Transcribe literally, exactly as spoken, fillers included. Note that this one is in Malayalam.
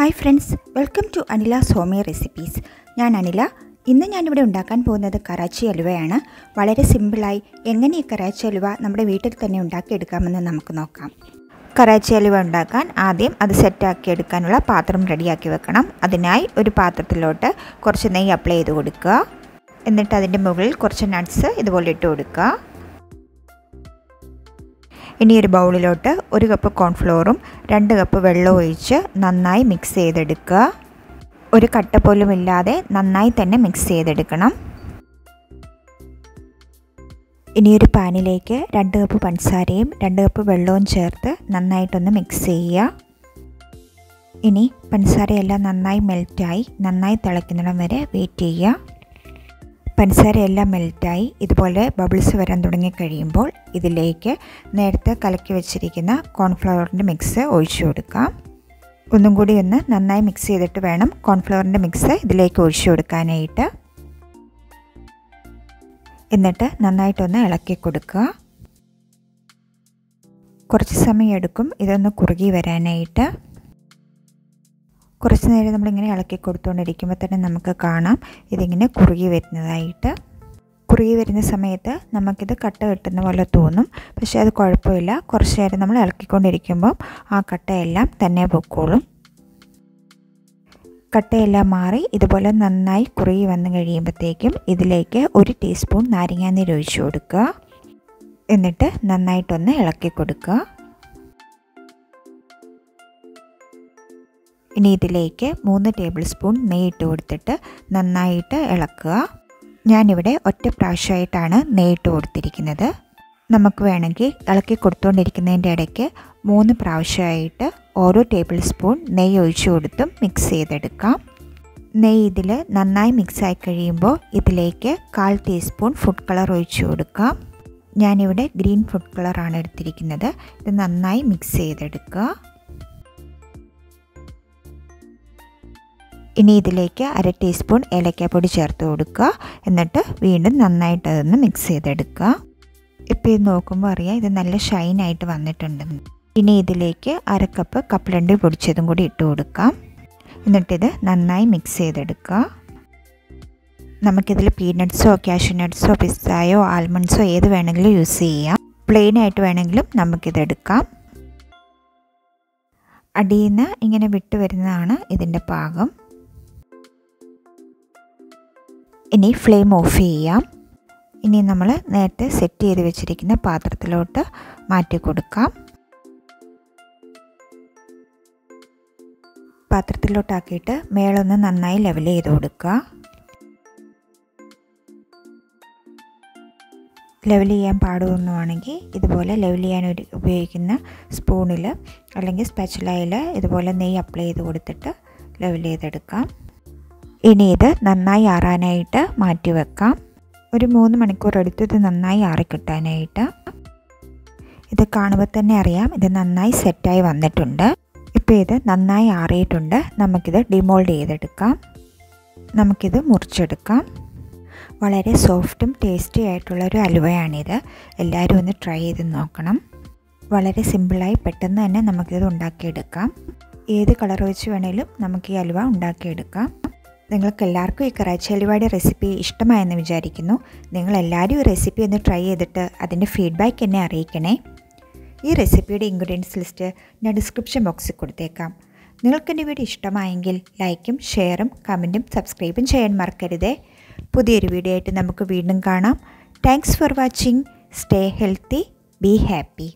Hi friends, welcome to Anila Soumy Recipes. ഞാൻ അനില. ഇന്ന് ഞാൻ ഇവിടെ ഉണ്ടാക്കാൻ പോകുന്നത് കറാച്ചി അലുവയാണ്. വളരെ സിമ്പിൾ ആയി എങ്ങനെ ഈ കറാച്ചി അലുവ നമ്മുടെ വീട്ടിൽ തന്നെ ഉണ്ടാക്കി എടുക്കാമെന്ന് നമുക്ക് നോക്കാം. കറാച്ചി അലുവ ഉണ്ടാക്കാൻ ആദ്യം അത് സെറ്റ് ആക്കി എടുക്കാനുള്ള പാത്രം റെഡിയാക്കി വെക്കണം. അതിനായി ഒരു പാത്രത്തിലോട്ട് കുറച്ച് നെയ്യ് അപ്ലൈ ചെയ്ത് കൊടുക്കുക. എന്നിട്ട് അതിൻ്റെ മുകളിൽ കുറച്ച് നട്ട്സ് ഇതുപോലെ ഇട്ട് കൊടുക്കുക. ഇനി ഒരു ബൗളിലോട്ട് ഒരു കപ്പ് കോൺഫ്ലോറും രണ്ട് കപ്പ് വെള്ളവും ഒഴിച്ച് നന്നായി മിക്സ് ചെയ്തെടുക്കുക. ഒരു കട്ട പോലും ഇല്ലാതെ നന്നായി തന്നെ മിക്സ് ചെയ്തെടുക്കണം. ഇനി ഒരു പാനിലേക്ക് രണ്ട് കപ്പ് പഞ്ചസാരയും രണ്ട് കപ്പ് വെള്ളവും ചേർത്ത് നന്നായിട്ടൊന്ന് മിക്സ് ചെയ്യുക. ഇനി പഞ്ചസാരയെല്ലാം നന്നായി മെൽറ്റായി നന്നായി തിളയ്ക്കുന്നിടം വരെ വെയിറ്റ് ചെയ്യുക. പഞ്ചസാരയെല്ലാം മെൽറ്റായി ഇതുപോലെ ബബിൾസ് വരാൻ തുടങ്ങിക്കഴിയുമ്പോൾ ഇതിലേക്ക് നേരത്തെ കലക്കി വെച്ചിരിക്കുന്ന കോൺഫ്ലവറിൻ്റെ മിക്സ് ഒഴിച്ചു കൊടുക്കാം. ഒന്നും കൂടി ഒന്ന് നന്നായി മിക്സ് ചെയ്തിട്ട് വേണം കോൺഫ്ലവറിൻ്റെ മിക്സ് ഇതിലേക്ക് ഒഴിച്ചു കൊടുക്കാനായിട്ട്. എന്നിട്ട് നന്നായിട്ടൊന്ന് ഇളക്കി കൊടുക്കുക. കുറച്ച് സമയം എടുക്കും ഇതൊന്ന് കുറുകി വരാനായിട്ട്. കുറച്ച് നേരം നമ്മളിങ്ങനെ ഇളക്കി കൊടുത്തുകൊണ്ടിരിക്കുമ്പോൾ തന്നെ നമുക്ക് കാണാം ഇതിങ്ങനെ കുറുകി വരുന്നതായിട്ട്. കുറുകി വരുന്ന സമയത്ത് നമുക്കിത് കട്ട കെട്ടുന്ന പോലെ തോന്നും, പക്ഷേ അത് കുഴപ്പമില്ല. കുറച്ച് നേരം നമ്മൾ ഇളക്കിക്കൊണ്ടിരിക്കുമ്പോൾ ആ കട്ടയെല്ലാം തന്നെ പൊക്കോളും. കട്ടയെല്ലാം മാറി ഇതുപോലെ നന്നായി കുറുകി വന്നു കഴിയുമ്പോഴത്തേക്കും ഇതിലേക്ക് ഒരു ടീസ്പൂൺ നാരങ്ങാനീര് ഒഴിച്ചു കൊടുക്കുക. എന്നിട്ട് നന്നായിട്ടൊന്ന് ഇളക്കി കൊടുക്കുക. ഇനി ഇതിലേക്ക് മൂന്ന് ടേബിൾ സ്പൂൺ നെയ്യ് ഇട്ട് കൊടുത്തിട്ട് നന്നായിട്ട് ഇളക്കുക. ഞാനിവിടെ ഒറ്റ പ്രാവശ്യമായിട്ടാണ് നെയ്യ് ഇട്ട് കൊടുത്തിരിക്കുന്നത്. നമുക്ക് വേണമെങ്കിൽ ഇളക്കി കൊടുത്തുകൊണ്ടിരിക്കുന്നതിൻ്റെ ഇടയ്ക്ക് മൂന്ന് പ്രാവശ്യമായിട്ട് ഓരോ ടേബിൾ സ്പൂൺ നെയ്യ് ഒഴിച്ചു കൊടുത്തും മിക്സ് ചെയ്തെടുക്കാം. നെയ്യ് ഇതിൽ നന്നായി മിക്സായി കഴിയുമ്പോൾ ഇതിലേക്ക് കാൽ ടീസ്പൂൺ ഫുഡ് കളർ ഒഴിച്ചു കൊടുക്കാം. ഞാനിവിടെ ഗ്രീൻ ഫുഡ് കളറാണ് എടുത്തിരിക്കുന്നത്. ഇത് നന്നായി മിക്സ് ചെയ്തെടുക്കുക. ഇനി ഇതിലേക്ക് അര ടീസ്പൂൺ ഏലക്കാപ്പൊടി ചേർത്ത് കൊടുക്കുക. എന്നിട്ട് വീണ്ടും നന്നായിട്ട് അതൊന്ന് മിക്സ് ചെയ്തെടുക്കുക. ഇപ്പോൾ ഇത് നോക്കുമ്പോൾ അറിയാം ഇത് നല്ല ഷൈനായിട്ട് വന്നിട്ടുണ്ടെന്ന്. ഇനി ഇതിലേക്ക് അര കപ്പ് കപ്പലണ്ടി പൊടിച്ചതും കൂടി ഇട്ട് കൊടുക്കാം. എന്നിട്ടിത് നന്നായി മിക്സ് ചെയ്തെടുക്കുക. നമുക്കിതിൽ പീനട്ട്സോ കാഷ്യൂ നട്ട്സോ പിസ്തായോ ആൽമണ്ട്സോ ഏത് വേണമെങ്കിലും യൂസ് ചെയ്യാം. പ്ലെയിനായിട്ട് വേണമെങ്കിലും നമുക്കിതെടുക്കാം. അടിയിൽ നിന്ന് ഇങ്ങനെ വിട്ട് വരുന്നതാണ് ഇതിൻ്റെ പാകം. ഇനി ഫ്ലെയിം ഓഫ് ചെയ്യാം. ഇനി നമ്മൾ നേരത്തെ സെറ്റ് ചെയ്ത് വെച്ചിരിക്കുന്ന പാത്രത്തിലോട്ട് മാറ്റി കൊടുക്കാം. പാത്രത്തിലോട്ടാക്കിയിട്ട് മേളൊന്ന് നന്നായി ലെവൽ ചെയ്ത് കൊടുക്കുക. ലെവൽ ചെയ്യാൻ പാടുവന്നുവാണെങ്കിൽ ഇതുപോലെ ലെവൽ ചെയ്യാൻ ഒരു ഉപയോഗിക്കുന്ന സ്പൂണിൽ അല്ലെങ്കിൽ സ്പാച്ചുലയിൽ ഇതുപോലെ നെയ്യ് അപ്ലൈ ചെയ്ത് കൊടുത്തിട്ട് ലെവൽ ചെയ്തെടുക്കാം. ഇനി ഇത് നന്നായി ആറാനായിട്ട് മാറ്റി വെക്കാം. ഒരു മൂന്ന് മണിക്കൂർ എടുത്ത് ഇത് നന്നായി ആറിക്കിട്ടാനായിട്ട്. ഇത് കാണുമ്പോൾ തന്നെ അറിയാം ഇത് നന്നായി സെറ്റായി വന്നിട്ടുണ്ട്. ഇപ്പോൾ ഇത് നന്നായി ആറിയിട്ടുണ്ട്. നമുക്കിത് ഡിമോൾഡ് ചെയ്തെടുക്കാം. നമുക്കിത് മുറിച്ചെടുക്കാം. വളരെ സോഫ്റ്റും ടേസ്റ്റി ആയിട്ടുള്ളൊരു അലുവയാണിത്. എല്ലാവരും ഒന്ന് ട്രൈ ചെയ്ത് നോക്കണം. വളരെ സിമ്പിളായി പെട്ടെന്ന് തന്നെ നമുക്കിത് ഉണ്ടാക്കിയെടുക്കാം. ഏത് കളർ വെച്ച് വേണേലും നമുക്ക് ഈ അലുവ ഉണ്ടാക്കിയെടുക്കാം. നിങ്ങൾക്കെല്ലാവർക്കും ഈ കറാച്ചി അലുവയുടെ റെസിപ്പി ഇഷ്ടമായെന്ന് വിചാരിക്കുന്നു. നിങ്ങളെല്ലാവരും ഈ റെസിപ്പി ഒന്ന് ട്രൈ ചെയ്തിട്ട് അതിൻ്റെ ഫീഡ്ബാക്ക് എന്നെ അറിയിക്കണേ. ഈ റെസിപ്പിയുടെ ഇൻഗ്രീഡിയൻസ് ലിസ്റ്റ് ഞാൻ ഡിസ്ക്രിപ്ഷൻ ബോക്സിൽ കൊടുത്തേക്കാം. നിങ്ങൾക്കെൻ്റെ വീഡിയോ ഇഷ്ടമായെങ്കിൽ ലൈക്കും ഷെയറും കമൻറ്റും സബ്സ്ക്രൈബും ചെയ്യാൻ മറക്കരുതേ. പുതിയൊരു വീഡിയോ ആയിട്ട് നമുക്ക് വീണ്ടും കാണാം. Thanks for watching. Stay healthy, be happy.